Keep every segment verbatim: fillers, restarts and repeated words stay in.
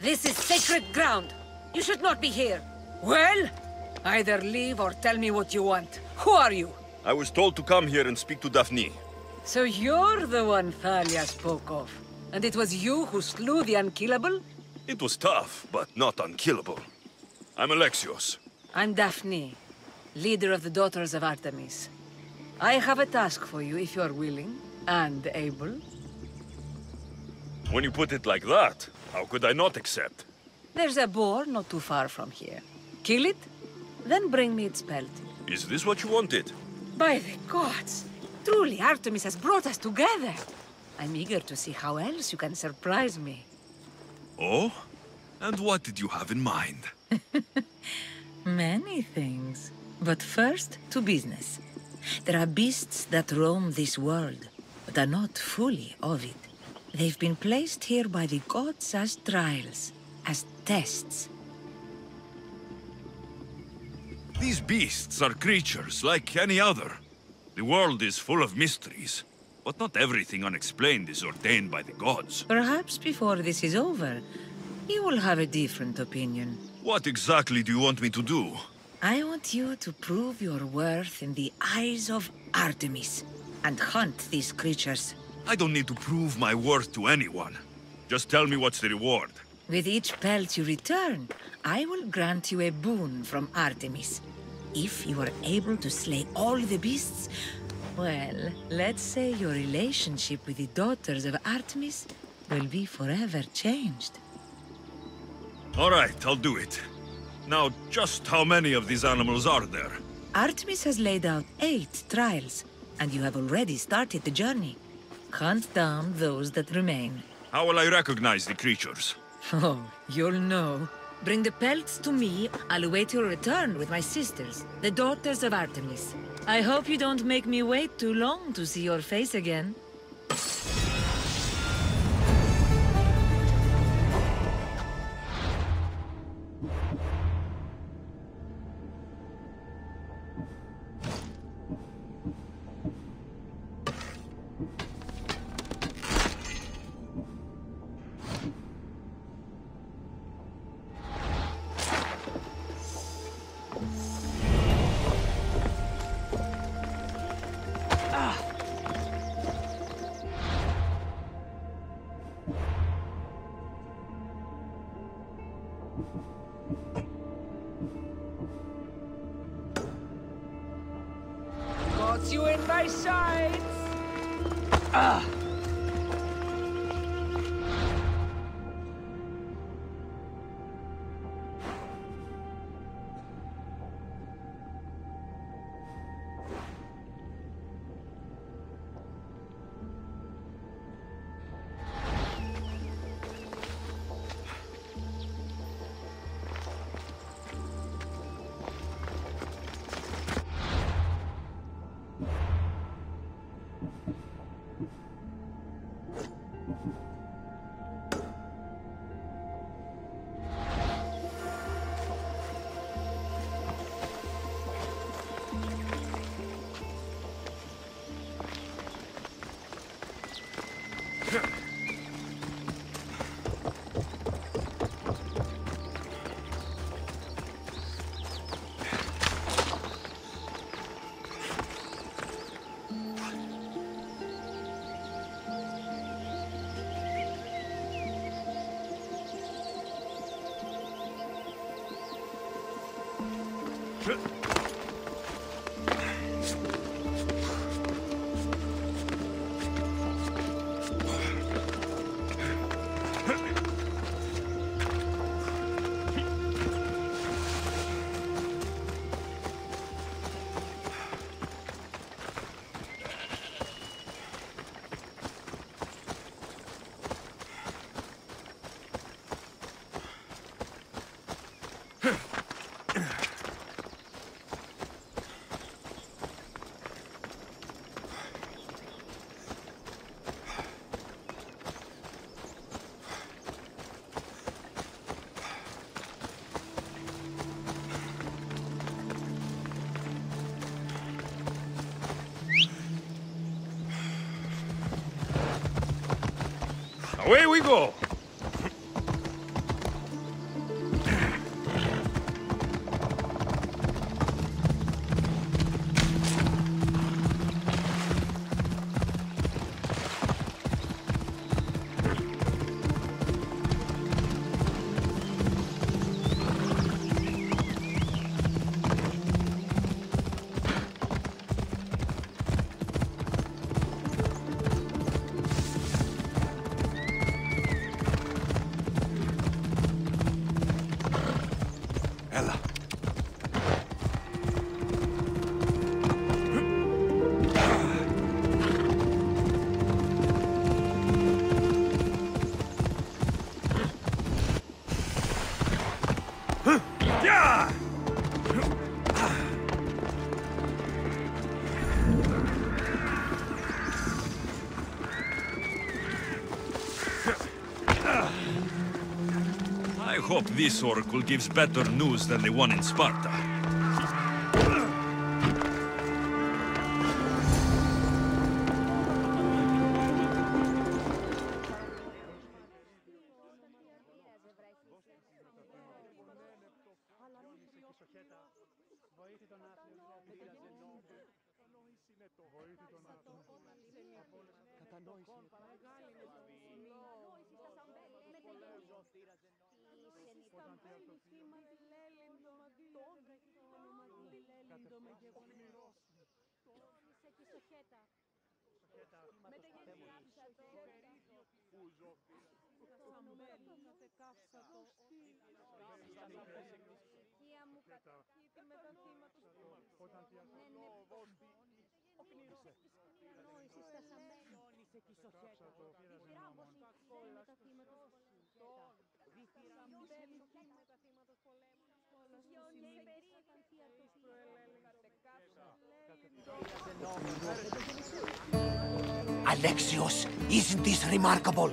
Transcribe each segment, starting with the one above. This is sacred ground. You should not be here. Well, either leave or tell me what you want. Who are you? I was told to come here and speak to Daphne. So you're the one Thalia spoke of. And it was you who slew the unkillable? It was tough, but not unkillable. I'm Alexios. I'm Daphne, leader of the Daughters of Artemis. I have a task for you if you're willing and able. When you put it like that, how could I not accept? There's a boar not too far from here. Kill it, then bring me its pelt. Is this what you wanted? By the gods! Truly, Artemis has brought us together. I'm eager to see how else you can surprise me. Oh? And what did you have in mind? Many things. But first, to business. There are beasts that roam this world, but are not fully of it. They've been placed here by the gods as trials, as tests. These beasts are creatures like any other. The world is full of mysteries, but not everything unexplained is ordained by the gods. Perhaps before this is over, you will have a different opinion. What exactly do you want me to do? I want you to prove your worth in the eyes of Artemis, and hunt these creatures. I don't need to prove my worth to anyone. Just tell me what's the reward. With each pelt you return, I will grant you a boon from Artemis. If you are able to slay all the beasts, well, let's say your relationship with the Daughters of Artemis will be forever changed. All right, I'll do it. Now, just how many of these animals are there? Artemis has laid out eight trials, and you have already started the journey. Hunt down those that remain. How will I recognize the creatures? Oh, you'll know. Bring the pelts to me. I'll await your return with my sisters, the Daughters of Artemis. I hope you don't make me wait too long to see your face again. Away we go! I hope this oracle gives better news than the one in Sparta. Alexios, isn't this remarkable?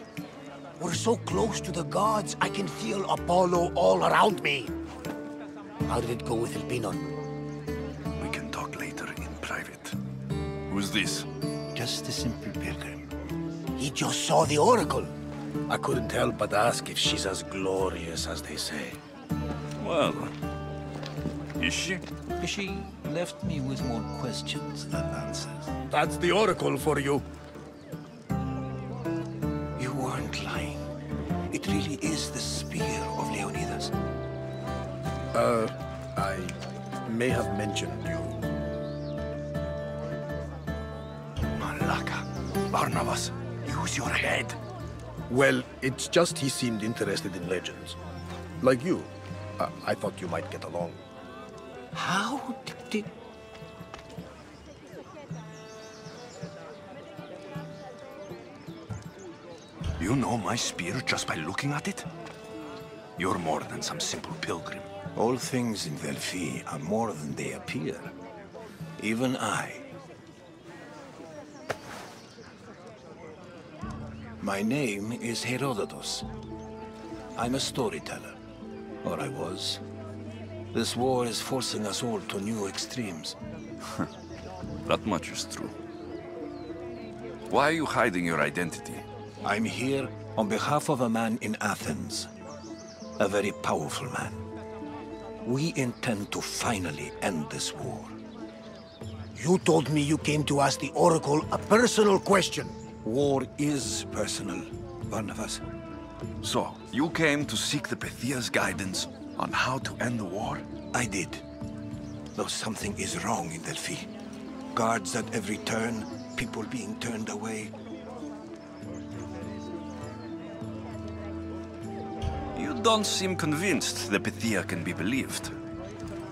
We're so close to the gods, I can feel Apollo all around me. How did it go with Elpenor? We can talk later in private. Who's this? Just a simple pilgrim. He just saw the oracle. I couldn't help but ask if she's as glorious as they say. Well, is she? She left me with more questions than answers. That's the oracle for you. You weren't lying. It really is the Spear of Leonidas. Uh, I may have mentioned you. Malaka, Barnabas, use your head. Well, it's just he seemed interested in legends. Like you. Uh, I thought you might get along. How did... You know my spear just by looking at it? You're more than some simple pilgrim. All things in Delphi are more than they appear. Even I. My name is Herodotus. I'm a storyteller. Or I was. This war is forcing us all to new extremes. That much is true. Why are you hiding your identity? I'm here on behalf of a man in Athens. A very powerful man. We intend to finally end this war. You told me you came to ask the Oracle a personal question. War is personal, Barnabas. So, you came to seek the Pythia's guidance on how to end the war? I did. Though something is wrong in Delphi. Guards at every turn, people being turned away. You don't seem convinced the Pythia can be believed.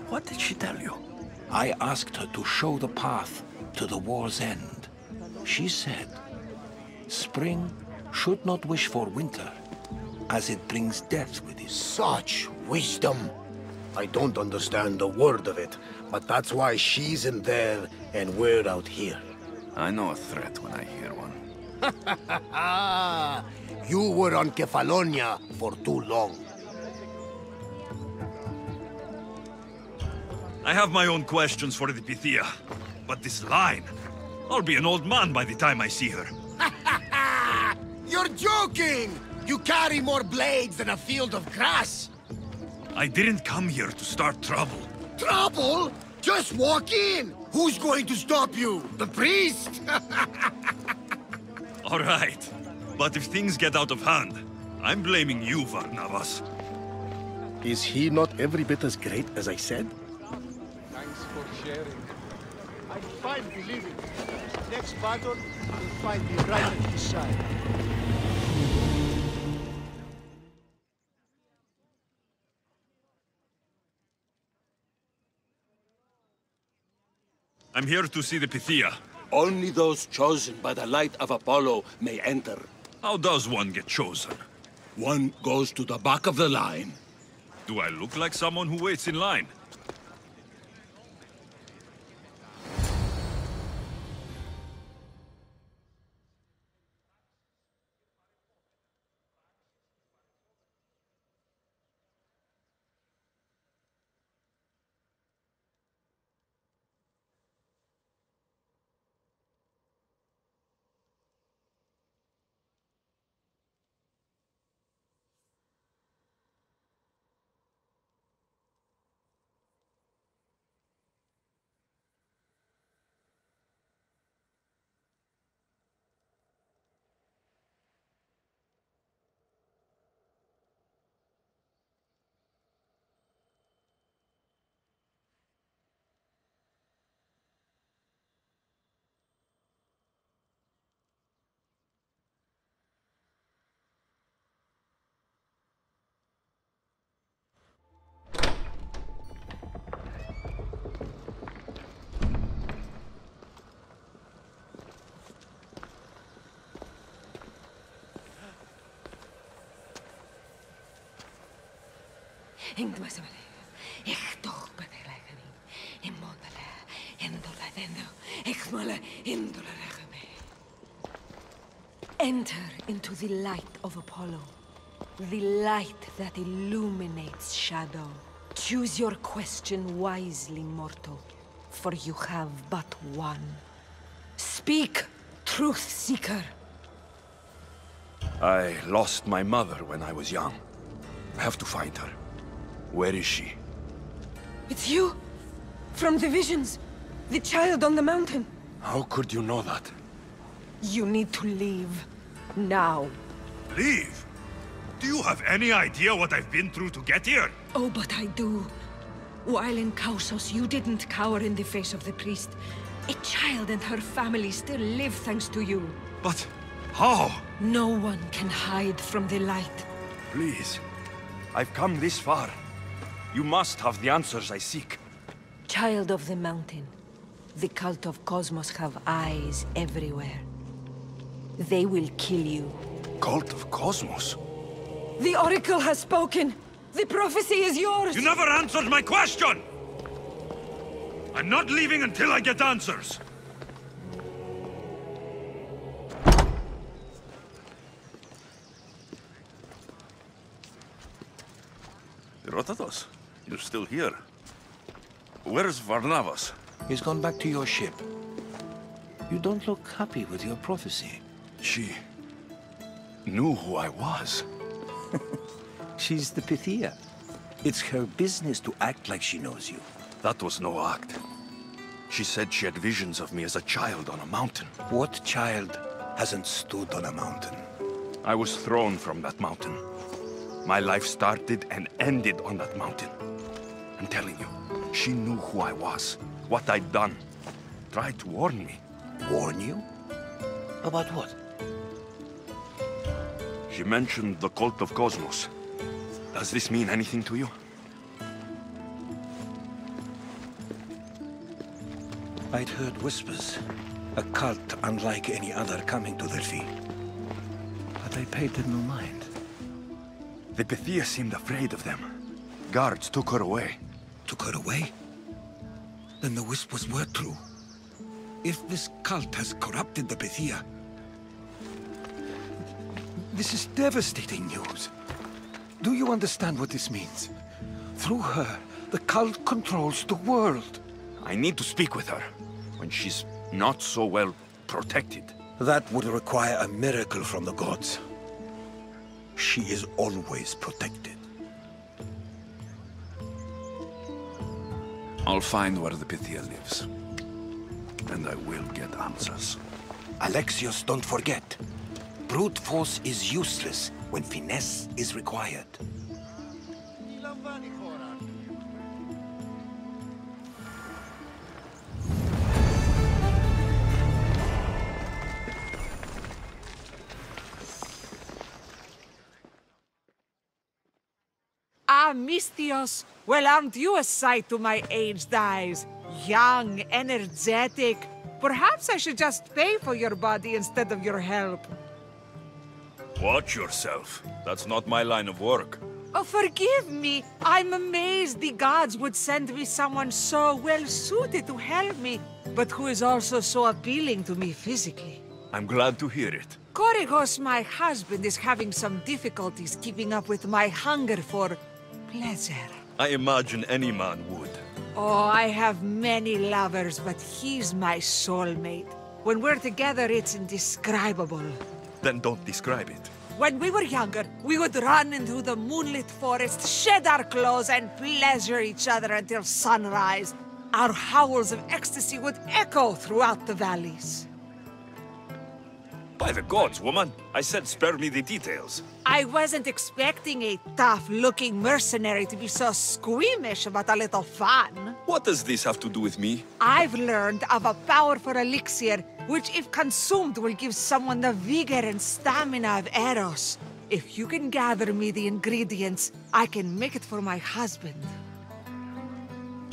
What did she tell you? I asked her to show the path to the war's end. She said, spring should not wish for winter, as it brings death with it. Such wisdom! I don't understand a word of it, but that's why she's in there and we're out here. I know a threat when I hear one. You were on Kefalonia for too long. I have my own questions for the Pythia, but this line... I'll be an old man by the time I see her. You're joking! You carry more blades than a field of grass! I didn't come here to start trouble. Trouble? Just walk in! Who's going to stop you? The priest? All right. But if things get out of hand, I'm blaming you, Barnabas. Is he not every bit as great as I said? Thanks for sharing. I find believing. Next battle, you'll find me right at his side. I'm here to see the Pythia. Only those chosen by the light of Apollo may enter. How does one get chosen? One goes to the back of the line. Do I look like someone who waits in line? Enter into the light of Apollo, the light that illuminates shadow. Choose your question wisely, mortal, for you have but one. Speak, truth-seeker! I lost my mother when I was young. I have to find her. Where is she? It's you! From the visions! The child on the mountain! How could you know that? You need to leave. Now. Leave? Do you have any idea what I've been through to get here? Oh, but I do. While in Kausos, you didn't cower in the face of the priest. A child and her family still live thanks to you. But how? No one can hide from the light. Please. I've come this far. You must have the answers I seek. Child of the mountain, the cult of Cosmos have eyes everywhere. They will kill you. Cult of Cosmos? The Oracle has spoken! The prophecy is yours! You never answered my question! I'm not leaving until I get answers! Herodotus? You're still here. Where's Varnavas? He's gone back to your ship. You don't look happy with your prophecy. She knew who I was. She's the Pythia. It's her business to act like she knows you. That was no act. She said she had visions of me as a child on a mountain. What child hasn't stood on a mountain? I was thrown from that mountain. My life started and ended on that mountain. I'm telling you, she knew who I was, what I'd done. Tried to warn me. Warn you? About what? She mentioned the Cult of Cosmos. Does this mean anything to you? I'd heard whispers. A cult unlike any other coming to Delphi. But I paid them no mind. The Pythia seemed afraid of them. Guards took her away. Took her away? Then the whispers were true. If this cult has corrupted the Pythia... This is devastating news. Do you understand what this means? Through her, the cult controls the world. I need to speak with her when she's not so well protected. That would require a miracle from the gods. She is always protected. I'll find where the Pythia lives. And I will get answers. Alexios, don't forget. Brute force is useless when finesse is required. Ah, Mystios! Well, aren't you a sight to my aged eyes? Young, energetic. Perhaps I should just pay for your body instead of your help. Watch yourself. That's not my line of work. Oh, forgive me. I'm amazed the gods would send me someone so well-suited to help me, but who is also so appealing to me physically. I'm glad to hear it. Koragos, my husband, is having some difficulties keeping up with my hunger for pleasure. I imagine any man would. Oh, I have many lovers, but he's my soulmate. When we're together, it's indescribable. Then don't describe it. When we were younger, we would run into the moonlit forest, shed our clothes, and pleasure each other until sunrise. Our howls of ecstasy would echo throughout the valleys. By the gods, woman! I said spare me the details. I wasn't expecting a tough-looking mercenary to be so squeamish about a little fun. What does this have to do with me? I've learned of a powerful elixir, which if consumed will give someone the vigor and stamina of Eros. If you can gather me the ingredients, I can make it for my husband.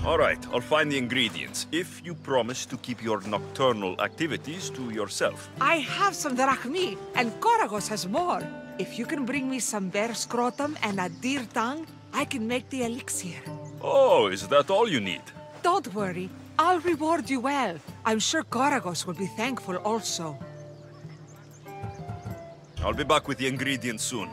All right, I'll find the ingredients, if you promise to keep your nocturnal activities to yourself. I have some drachmi, and Koragos has more. If you can bring me some bear scrotum and a deer tongue, I can make the elixir. Oh, is that all you need? Don't worry, I'll reward you well. I'm sure Koragos will be thankful also. I'll be back with the ingredients soon.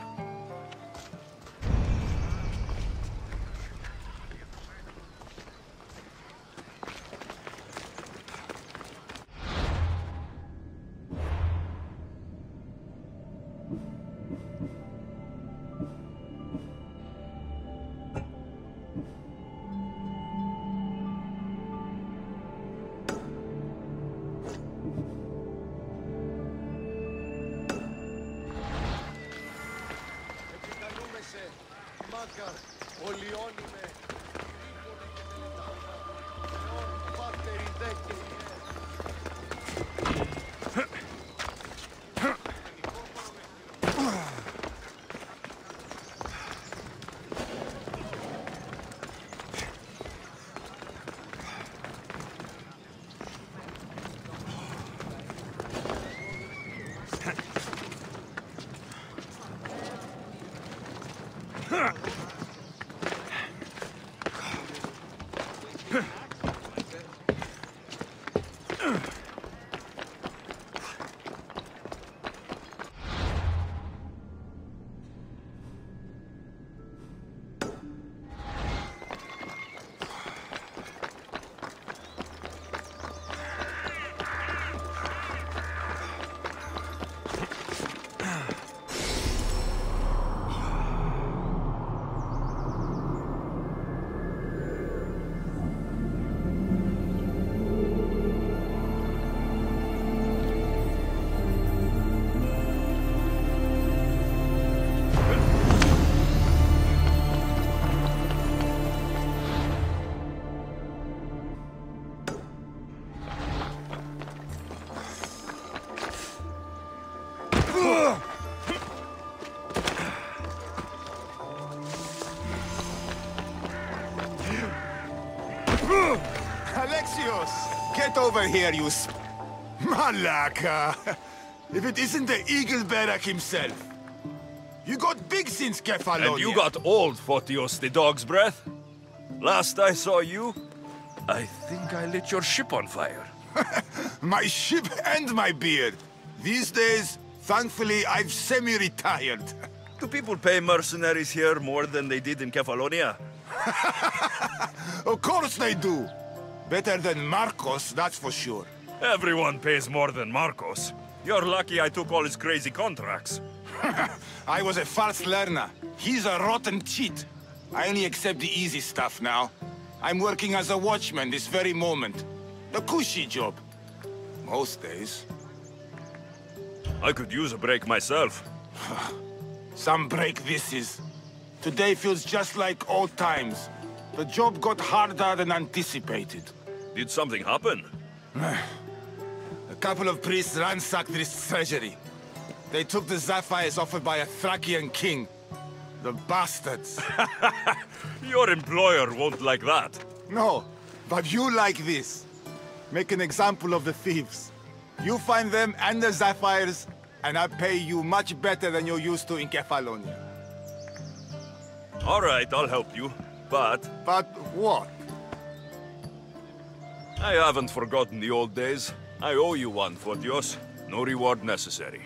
Alexios, get over here, you sp... Malaka! If it isn't the eagle Barak himself! You got big since Kefalonia! And you got old, Fortios, the dog's breath! Last I saw you, I think I lit your ship on fire. My ship and my beard! These days, thankfully, I've semi-retired. Do people pay mercenaries here more than they did in Kefalonia? Of course they do! Better than Markos, that's for sure. Everyone pays more than Markos. You're lucky I took all his crazy contracts. I was a fast learner. He's a rotten cheat. I only accept the easy stuff now. I'm working as a watchman this very moment. The cushy job. Most days. I could use a break myself. Some break this is. Today feels just like old times. The job got harder than anticipated. Did something happen? A couple of priests ransacked this treasury. They took the sapphires offered by a Thracian king. The bastards. Your employer won't like that. No, but you like this. Make an example of the thieves. You find them and the sapphires, and I pay you much better than you're used to in Kefalonia. All right, I'll help you, but... But what? I haven't forgotten the old days. I owe you one, Fortios. No reward necessary.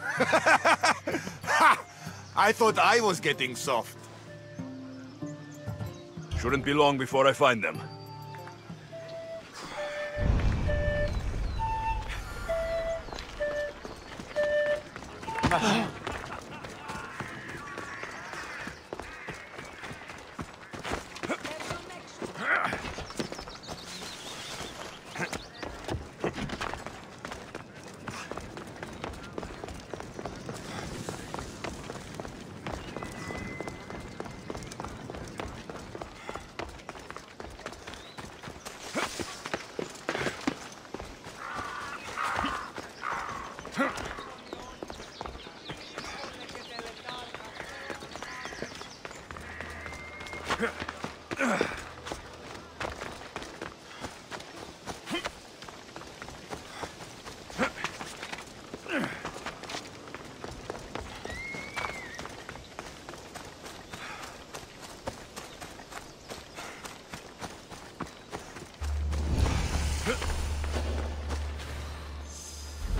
Ha! I thought I was getting soft. Shouldn't be long before I find them.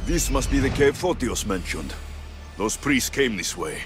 This must be the Cape Photios mentioned. Those priests came this way.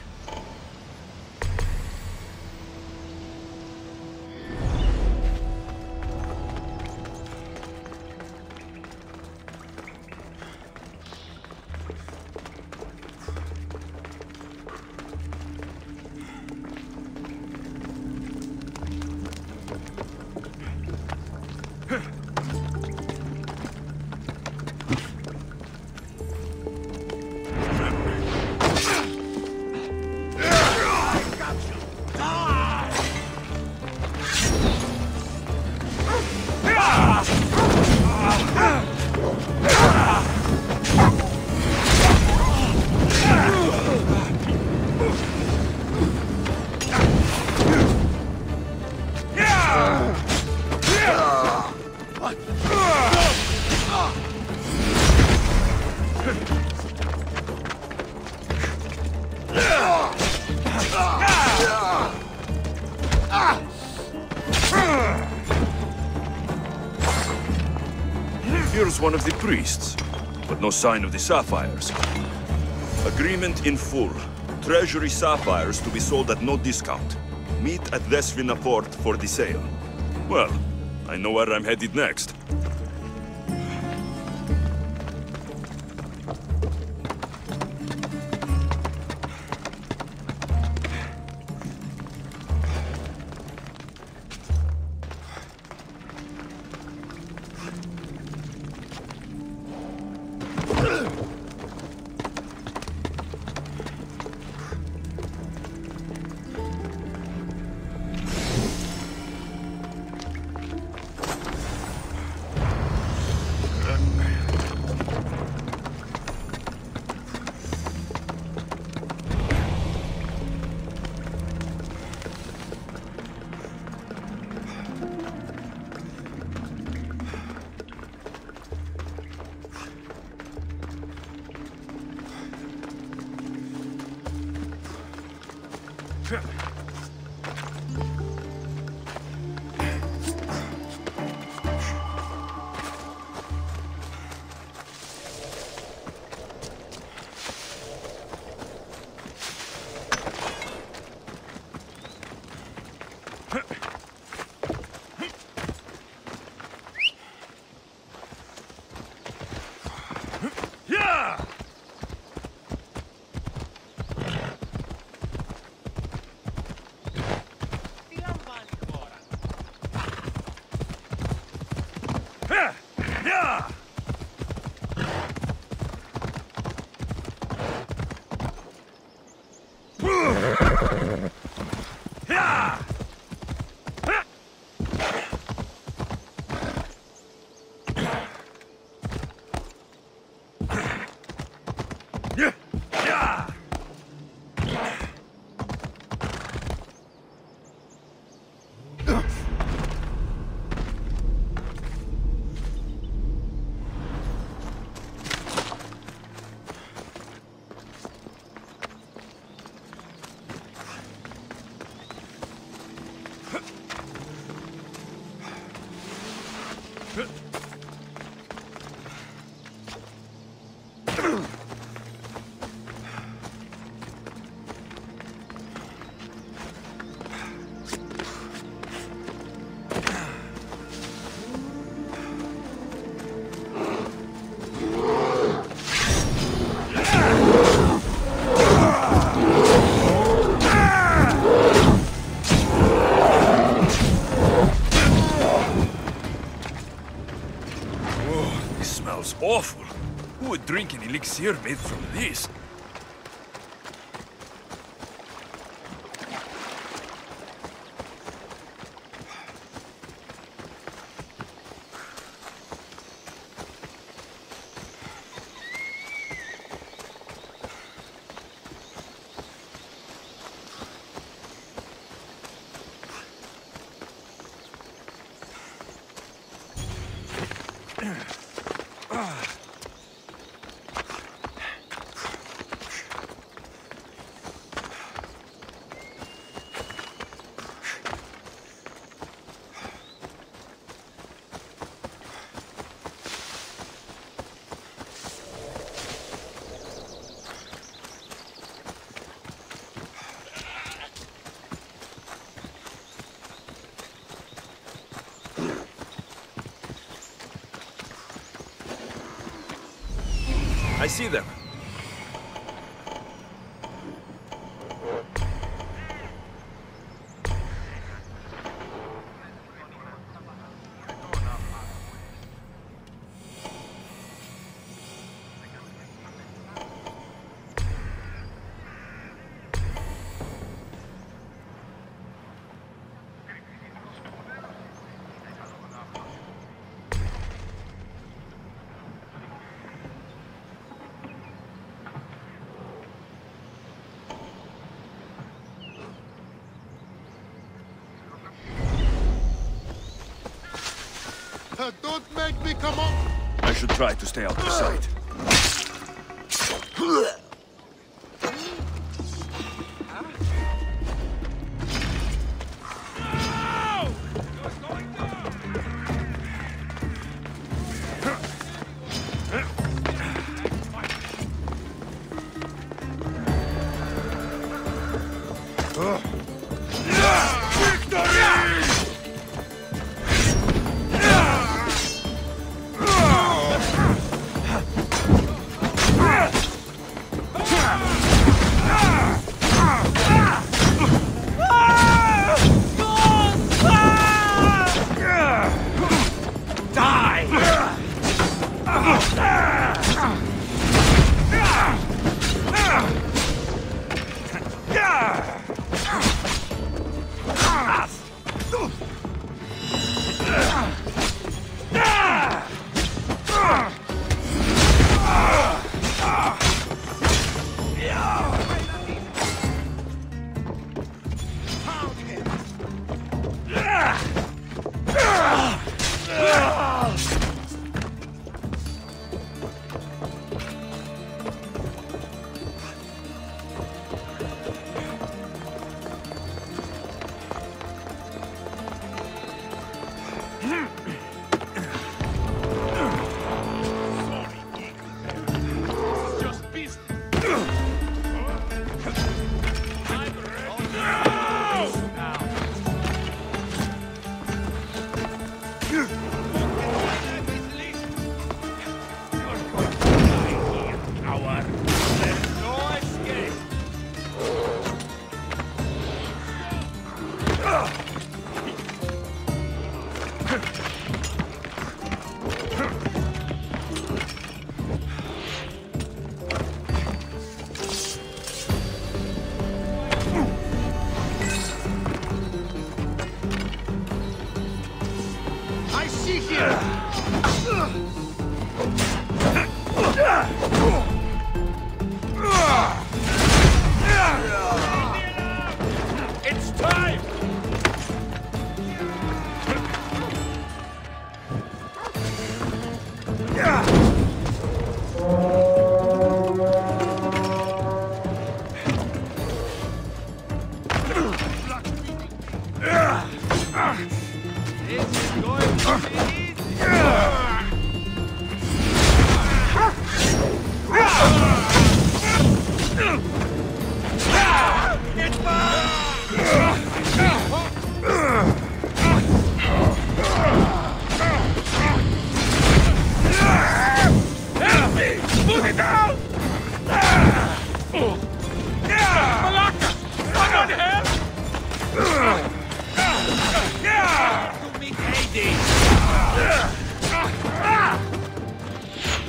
One of the priests, but no sign of the sapphires. Agreement in full. Treasury sapphires to be sold at no discount. Meet at Desvinaport for the sale. Well, I know where I'm headed next. awful. Who would drink an elixir made from this? I see them. Don't make me come up! I should try to stay out of sight.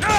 No!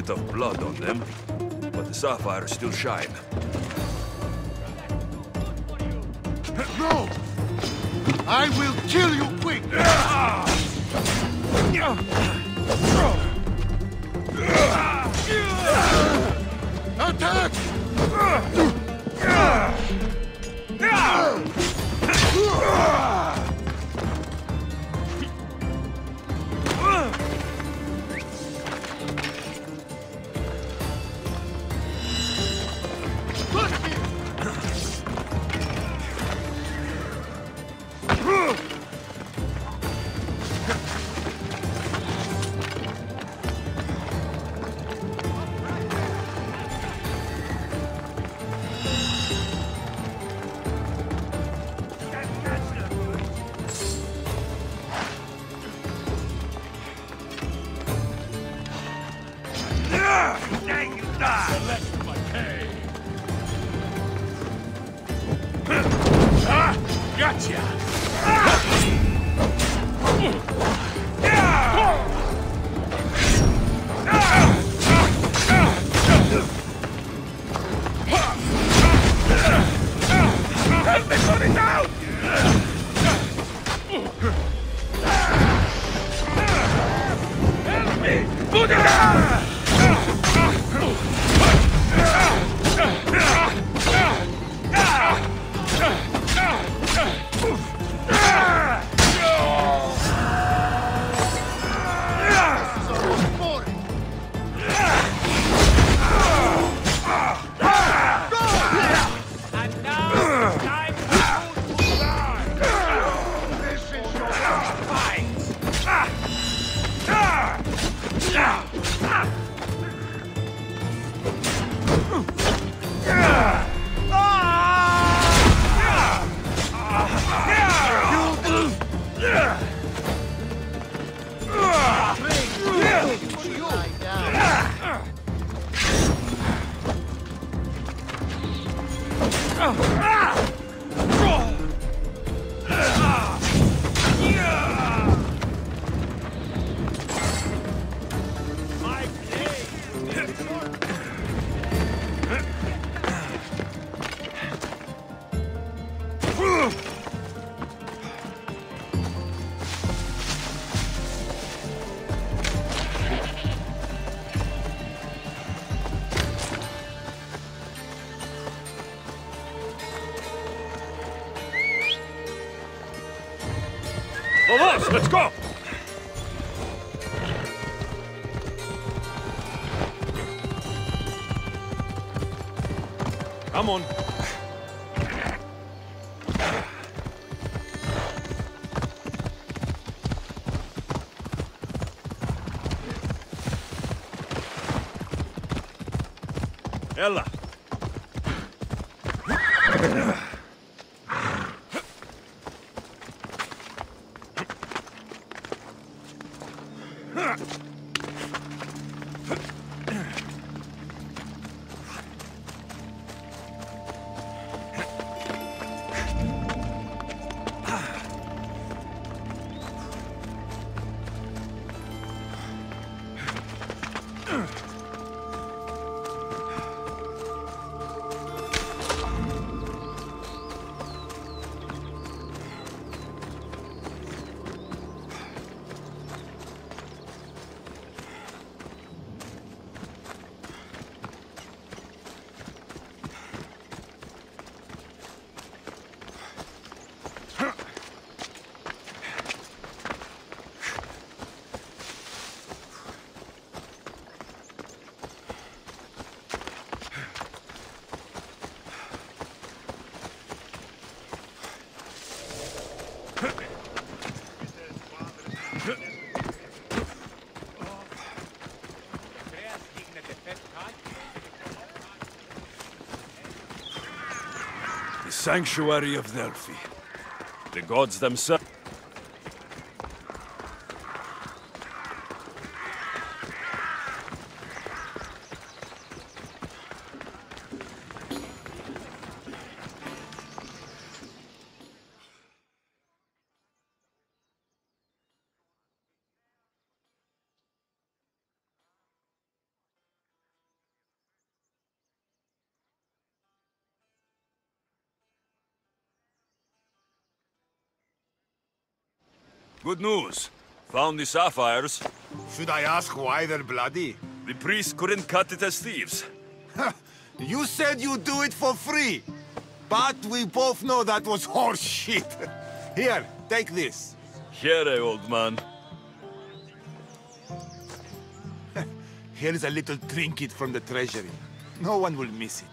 bit of blood on them, but the sapphires still shine. No! I will kill you quick! Attack! Let's go! Come on. Ella. Sanctuary of Delphi. The gods themselves. Good news. Found the sapphires. Should I ask why they're bloody? The priests couldn't cut it as thieves. You said you'd do it for free. But we both know that was horse shit. Here, take this. Here, old man. Here's a little trinket from the treasury. No one will miss it.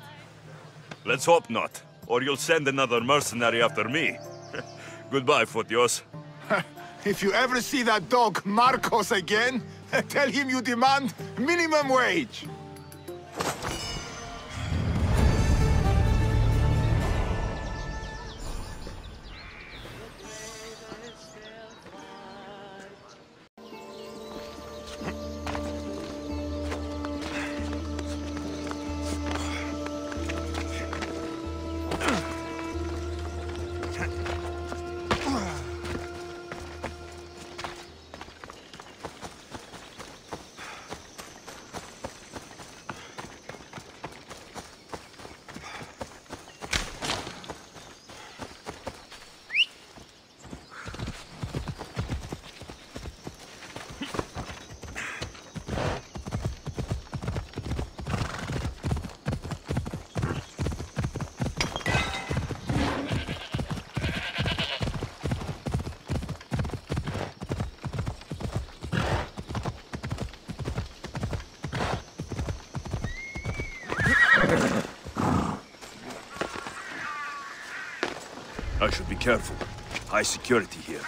Let's hope not, or you'll send another mercenary after me. Goodbye, Fortios. If you ever see that dog Markos again, tell him you demand minimum wage. I should be careful. High security here.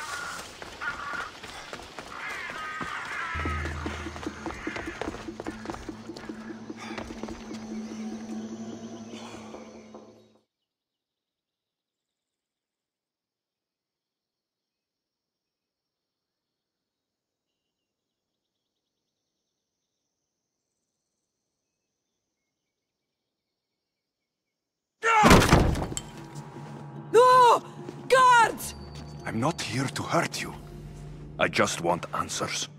Hurt you. I just want answers.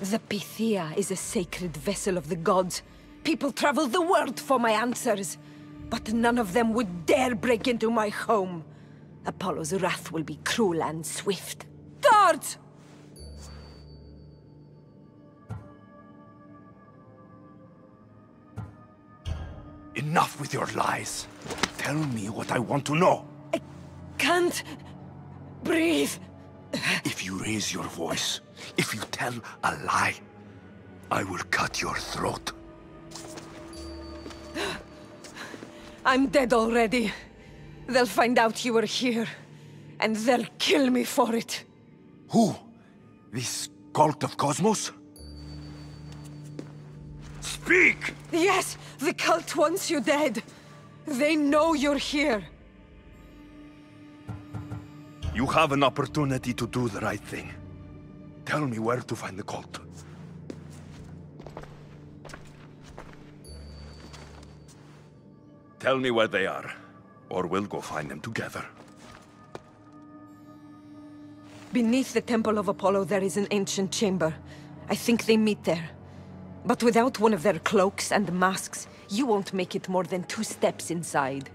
The Pythia is a sacred vessel of the gods. People travel the world for my answers, but none of them would dare break into my home. Apollo's wrath will be cruel and swift. Guards! Enough with your lies. Tell me what I want to know. I can't breathe. If you raise your voice, if you tell a lie, I will cut your throat. I'm dead already. They'll find out you were here, and they'll kill me for it. Who? This Cult of Cosmos? Speak! Yes, the cult wants you dead. They know you're here. You have an opportunity to do the right thing. Tell me where to find the cult. Tell me where they are, or we'll go find them together. Beneath the Temple of Apollo there is an ancient chamber. I think they meet there. But without one of their cloaks and masks, you won't make it more than two steps inside.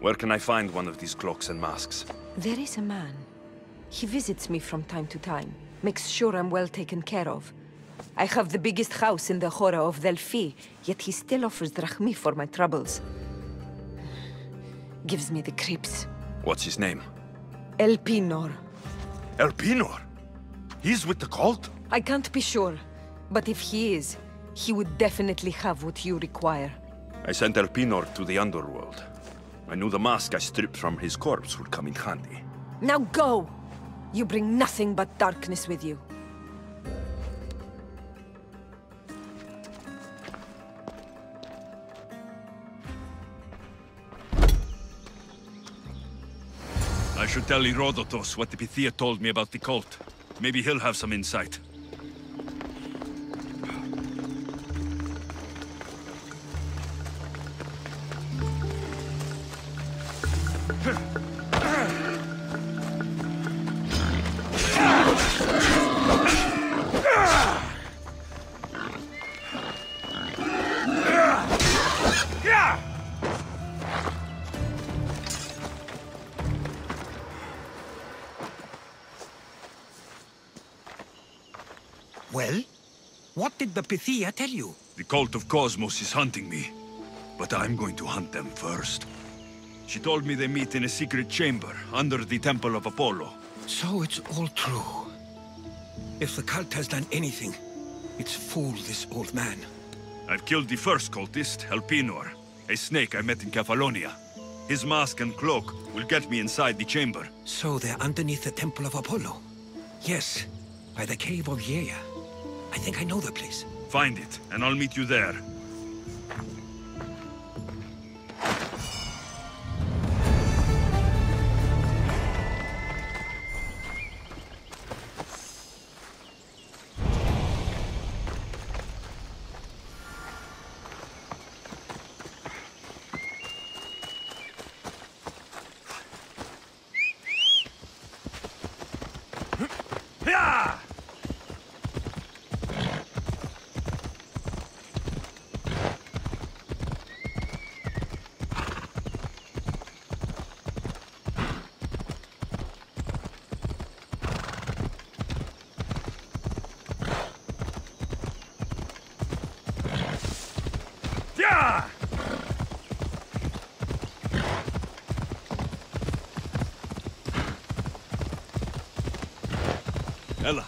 Where can I find one of these cloaks and masks? There is a man. He visits me from time to time, makes sure I'm well taken care of. I have the biggest house in the Chora of Delphi, yet he still offers drachmi for my troubles. Gives me the creeps. What's his name? Elpenor. Elpenor? He's with the cult? I can't be sure, but if he is, he would definitely have what you require. I sent Elpenor to the underworld. I knew the mask I stripped from his corpse would come in handy. Now go! You bring nothing but darkness with you. I should tell Herodotus what the Pythia told me about the cult. Maybe he'll have some insight. Well? What did the Pythia tell you? The Cult of Cosmos is hunting me, but I'm going to hunt them first. She told me they meet in a secret chamber under the Temple of Apollo. So it's all true. If the cult has done anything, it's fooled this old man. I've killed the first cultist, Elpenor, a snake I met in Kefalonia. His mask and cloak will get me inside the chamber. So they're underneath the Temple of Apollo? Yes, by the cave of Yeya. I think I know the place. Find it, and I'll meet you there. Ella.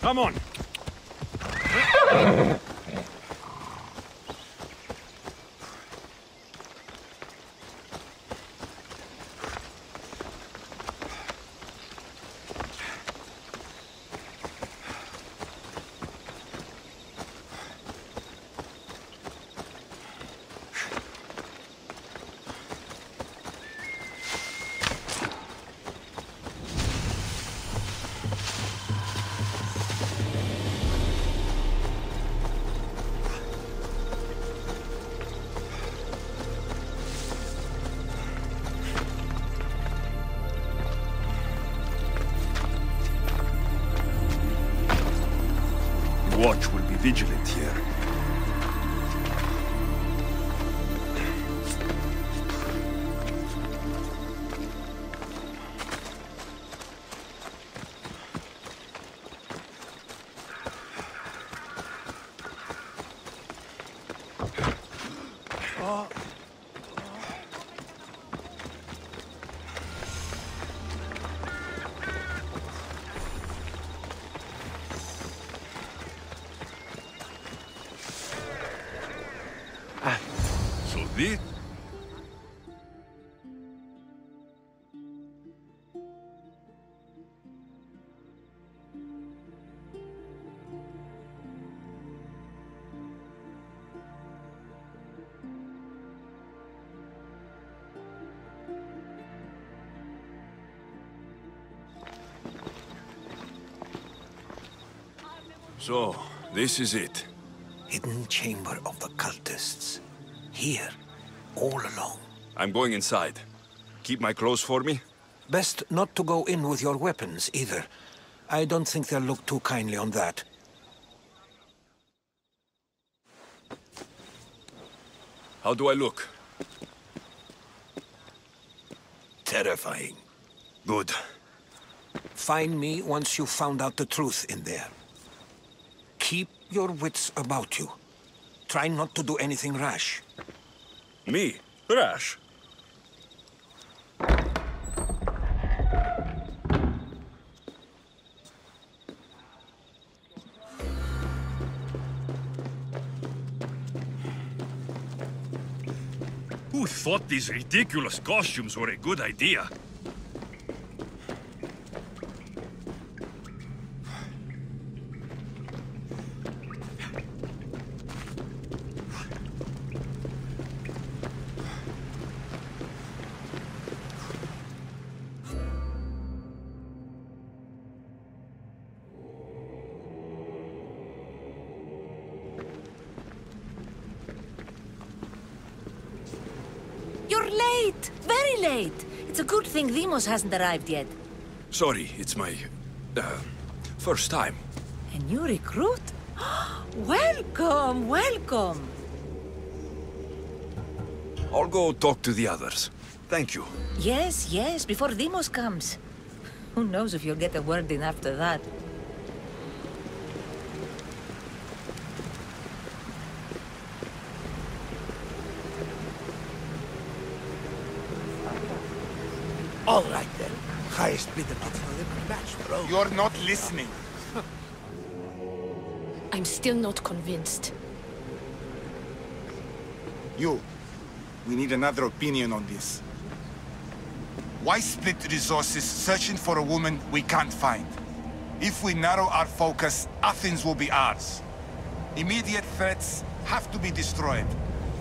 Come on. Watch will be vigilant here. So, this is it. Hidden chamber of the cultists. Here, all along. I'm going inside. Keep my clothes for me? Best not to go in with your weapons, either. I don't think they'll look too kindly on that. How do I look? Terrifying. Good. Find me once you've found out the truth in there. Keep your wits about you. Try not to do anything rash. Me? Rash? Who thought these ridiculous costumes were a good idea? Vimos hasn't arrived yet. Sorry, it's my uh, first time. A new recruit? Welcome, welcome. I'll go talk to the others. Thank you. Yes, yes, before Deimos comes. Who knows if you'll get a word in after that. All right then. Highest bidder gets an Olympic match, bro. You're not listening. I'm still not convinced. You. We need another opinion on this. Why split resources searching for a woman we can't find? If we narrow our focus, Athens will be ours. Immediate threats have to be destroyed.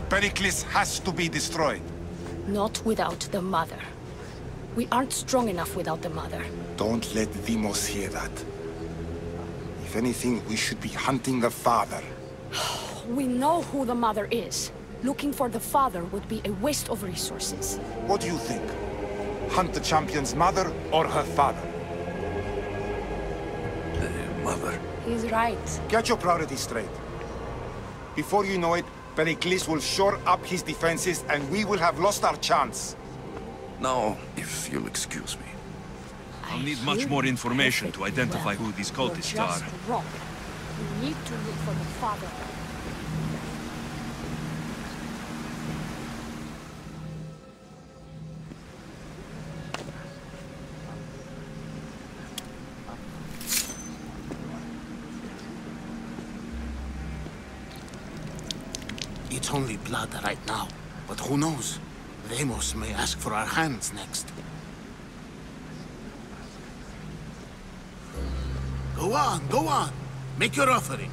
Pericles has to be destroyed. Not without the mother. We aren't strong enough without the mother. Don't let Vimos hear that. If anything, we should be hunting the father. We know who the mother is. Looking for the father would be a waste of resources. What do you think? Hunt the champion's mother or her father? The mother. He's right. Get your priorities straight. Before you know it, Pericles will shore up his defenses and we will have lost our chance. Now, if you'll excuse me. I I'll need much more information to identify well. who these cultists You're just are. Wrong. You need to look for the father. It's only blood right now, but who knows? Deimos may ask for our hands next. Go on, go on! Make your offering!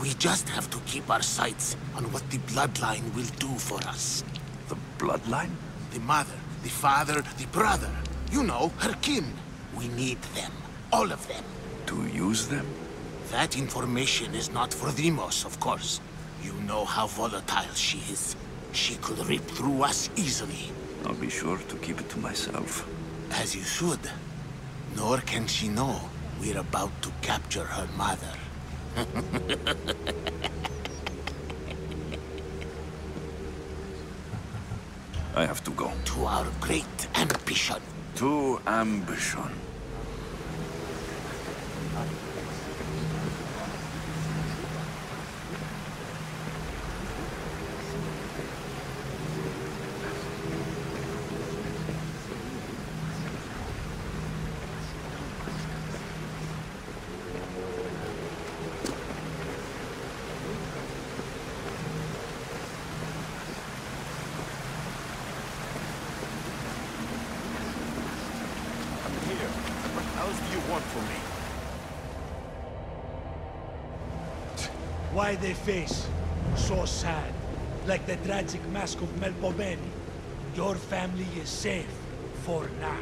We just have to keep our sights on what the bloodline will do for us. The bloodline? The mother. The father, the brother. You know, her kin. We need them. All of them. To use them? That information is not for Deimos, of course. You know how volatile she is. She could rip through us easily. I'll be sure to keep it to myself. As you should. Nor can she know we're about to capture her mother. I have to go. To our great ambition. To ambition. Why their face, so sad, like the tragic mask of Melpomene. Your family is safe, for now.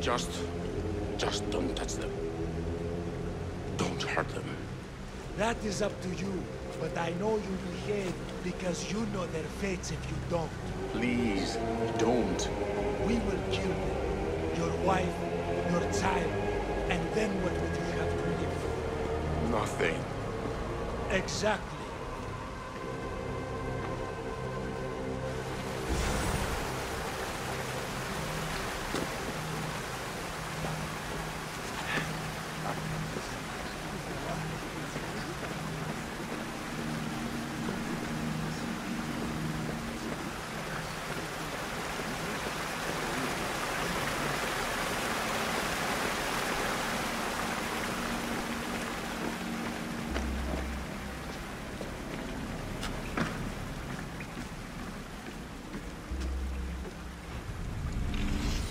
Just... just don't touch them. Don't hurt them. That is up to you, but I know you will hate because you know their fates if you don't. Please, don't. We will kill them. Your wife, your child, and then what would you have to live for? Nothing. Exactly.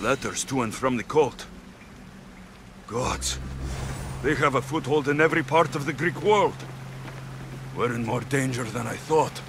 Letters to and from the cult. Gods, they have a foothold in every part of the Greek world. We're in more danger than I thought.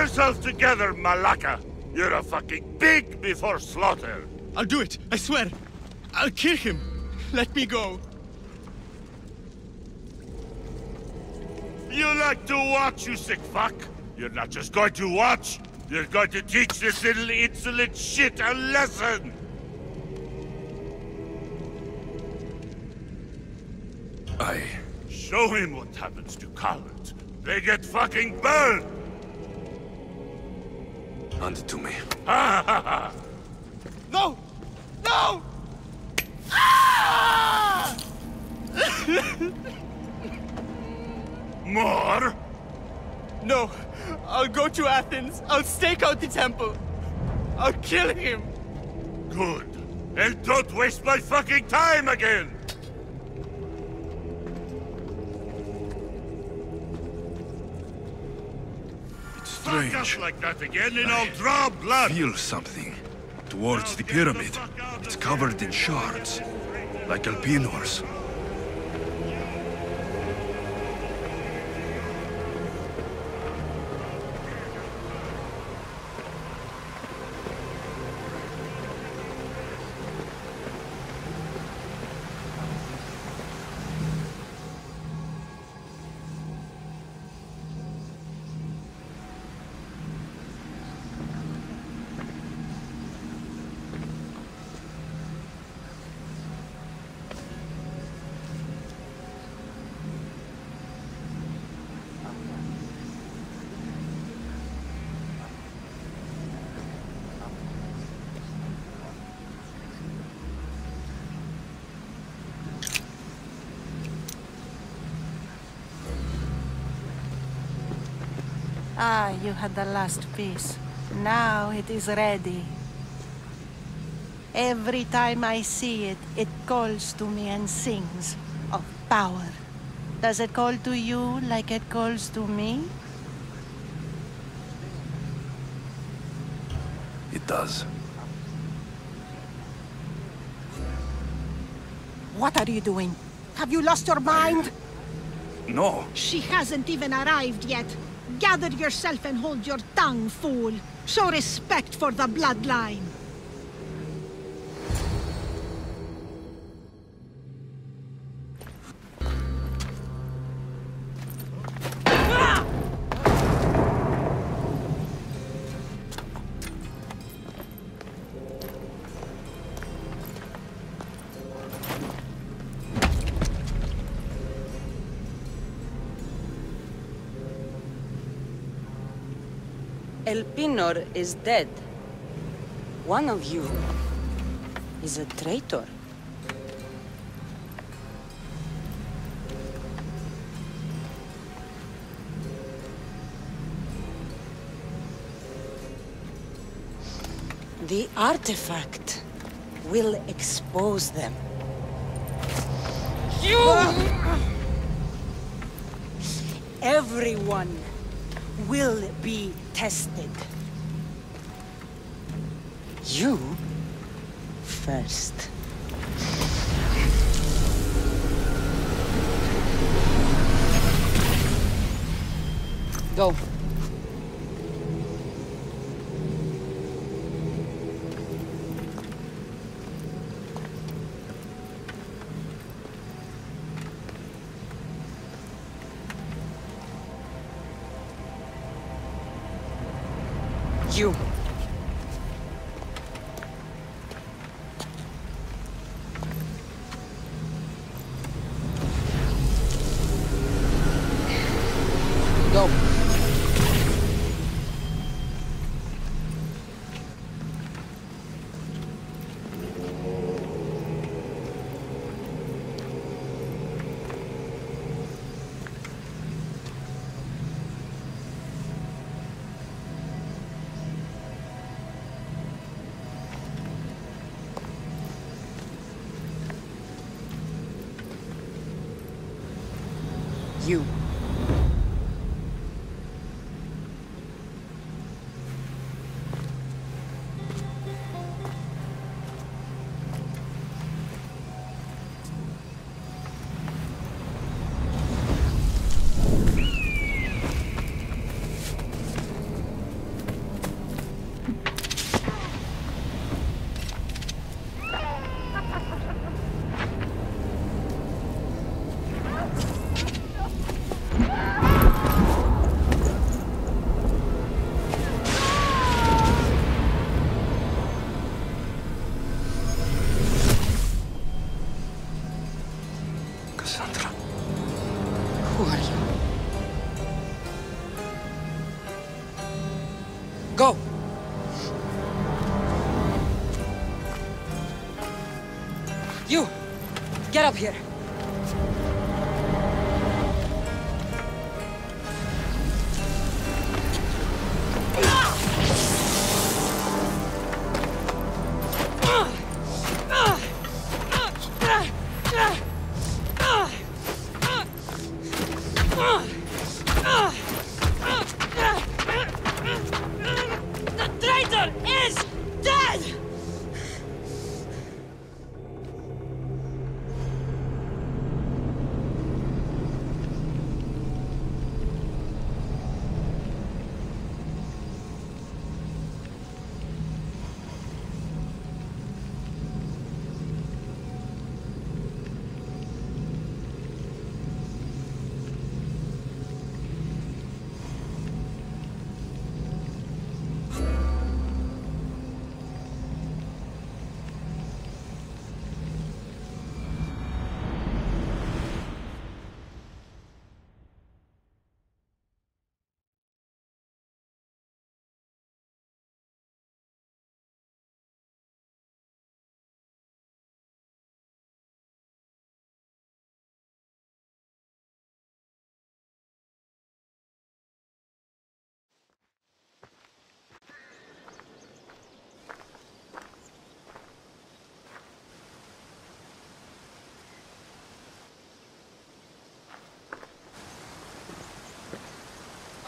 yourself together, Malaka! You're a fucking pig before slaughter! I'll do it, I swear! I'll kill him! Let me go! You like to watch, you sick fuck! You're not just going to watch, you're going to teach this little insolent shit a lesson! I... Show him what happens to cowards. They get fucking burned! Hand it to me. Ha ha ha! No! No! Ah! More? No. I'll go to Athens. I'll stake out the temple. I'll kill him. Good. And don't waste my fucking time again! Fuck up like that again, and I'll draw blood! I feel something. Towards the pyramid. It's covered in shards. Like Elpenor's. Ah, you had the last piece. Now it is ready. Every time I see it, it calls to me and sings of power. Does it call to you like it calls to me? It does. What are you doing? Have you lost your mind? No. She hasn't even arrived yet. Gather yourself and hold your tongue, fool. Show respect for the bloodline. Elpenor is dead. One of you is a traitor. The artifact will expose them. You! Everyone will be tested. You first. Go. You. Go. You. Cassandra. Who are you? Go! You! Get up here!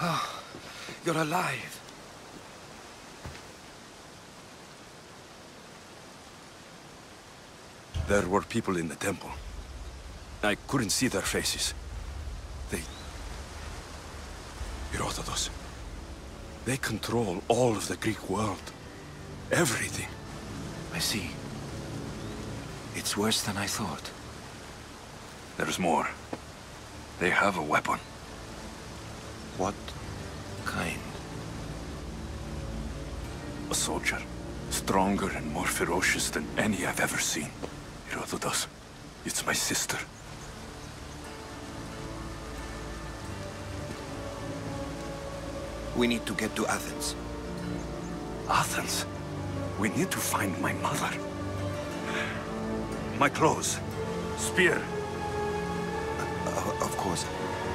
Oh, you're alive. There were people in the temple. I couldn't see their faces. They... Herodotus. They control all of the Greek world. Everything. I see. It's worse than I thought. There's more. They have a weapon. What kind? A soldier. Stronger and more ferocious than any I've ever seen. Herodotus, it's my sister. We need to get to Athens. Athens? We need to find my mother. My clothes. Spear. Uh, of course.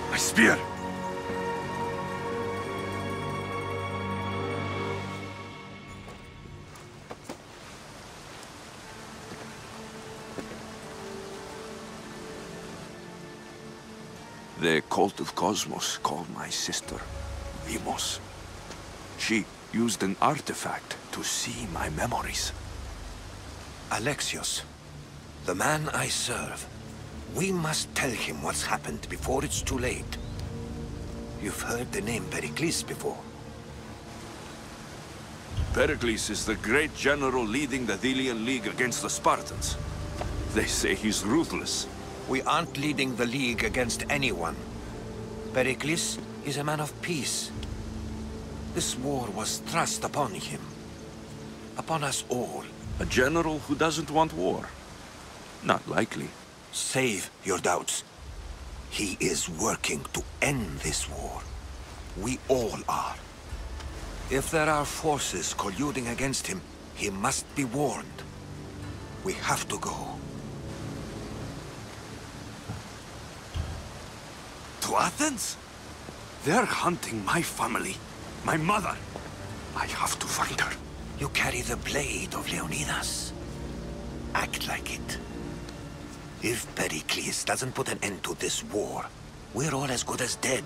My spear! The Cult of Cosmos called my sister Vimos. She used an artifact to see my memories. Alexios, the man I serve, we must tell him what's happened before it's too late. You've heard the name Pericles before. Pericles is the great general leading the Delian League against the Spartans. They say he's ruthless. We aren't leading the League against anyone. Pericles is a man of peace. This war was thrust upon him. Upon us all. A general who doesn't want war? Not likely. Save your doubts. He is working to end this war. We all are. If there are forces colluding against him, he must be warned. We have to go. To Athens? They're hunting my family, my mother. I have to find her. You carry the blade of Leonidas. Act like it. If Pericles doesn't put an end to this war, we're all as good as dead.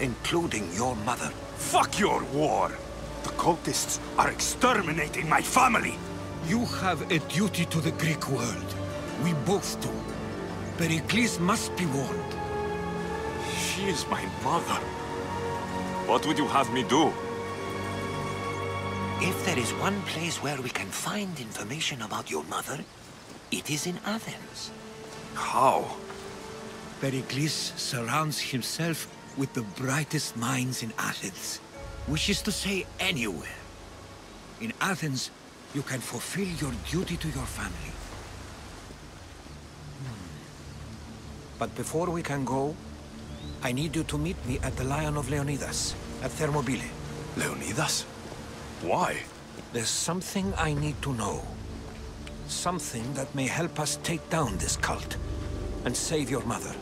Including your mother. Fuck your war! The cultists are exterminating my family! You have a duty to the Greek world. We both do. Pericles must be warned. She is my mother. What would you have me do? If there is one place where we can find information about your mother, it is in Athens. How? Pericles surrounds himself with the brightest minds in Athens, which is to say anywhere. In Athens, you can fulfill your duty to your family. But before we can go, I need you to meet me at the Lion of Leonidas, at Thermopylae. Leonidas? Why? There's something I need to know. Something that may help us take down this cult, and save your mother.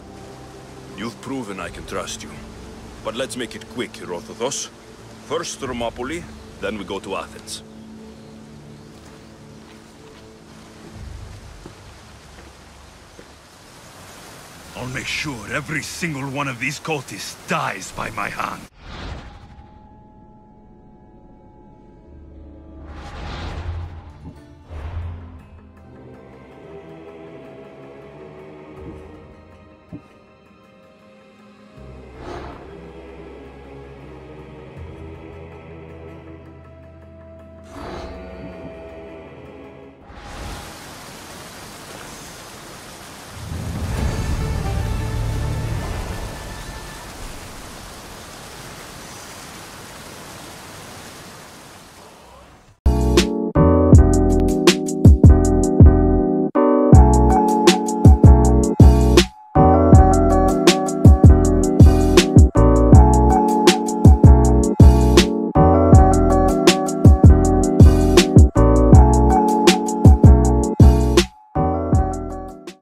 You've proven I can trust you. But let's make it quick, Herodotus. First Thermopylae, then we go to Athens. I'll make sure every single one of these cultists dies by my hand.